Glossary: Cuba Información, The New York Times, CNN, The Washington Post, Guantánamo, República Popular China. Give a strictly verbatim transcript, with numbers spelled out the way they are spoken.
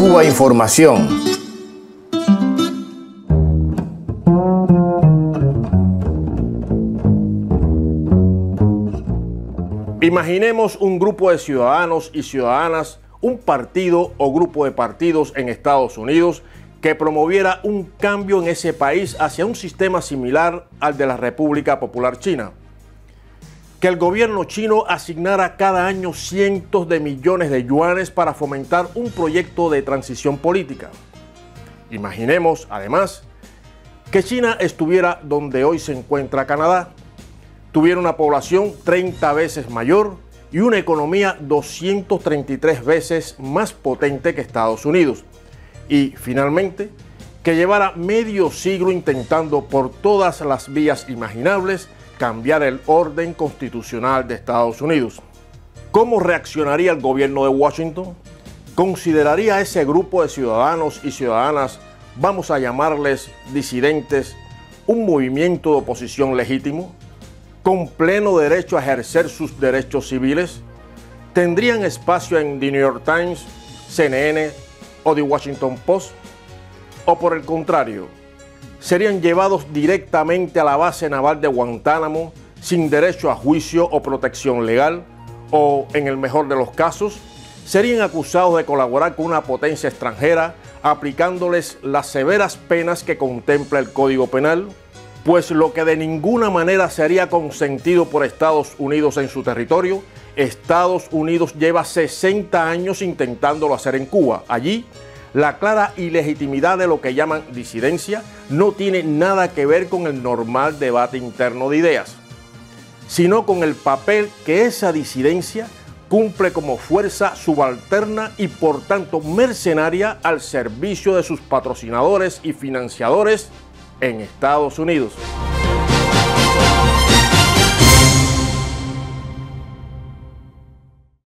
Cuba Información. Imaginemos un grupo de ciudadanos y ciudadanas, un partido o grupo de partidos en Estados Unidos que promoviera un cambio en ese país hacia un sistema similar al de la República Popular China. Que el gobierno chino asignara cada año cientos de millones de yuanes para fomentar un proyecto de transición política. Imaginemos, además, que China estuviera donde hoy se encuentra Canadá, tuviera una población treinta veces mayor y una economía doscientas treinta y tres veces más potente que Estados Unidos. Y, finalmente, que llevara medio siglo intentando por todas las vías imaginables cambiar el orden constitucional de Estados Unidos. ¿Cómo reaccionaría el gobierno de Washington? ¿Consideraría a ese grupo de ciudadanos y ciudadanas, vamos a llamarles disidentes, un movimiento de oposición legítimo, con pleno derecho a ejercer sus derechos civiles? ¿Tendrían espacio en The New York Times, C N N o The Washington Post? ¿O por el contrario, serían llevados directamente a la base naval de Guantánamo sin derecho a juicio o protección legal? ¿O, en el mejor de los casos, serían acusados de colaborar con una potencia extranjera aplicándoles las severas penas que contempla el Código Penal? Pues lo que de ninguna manera sería consentido por Estados Unidos en su territorio, Estados Unidos lleva sesenta años intentándolo hacer en Cuba. Allí, la clara ilegitimidad de lo que llaman disidencia no tiene nada que ver con el normal debate interno de ideas, sino con el papel que esa disidencia cumple como fuerza subalterna y por tanto mercenaria al servicio de sus patrocinadores y financiadores en Estados Unidos.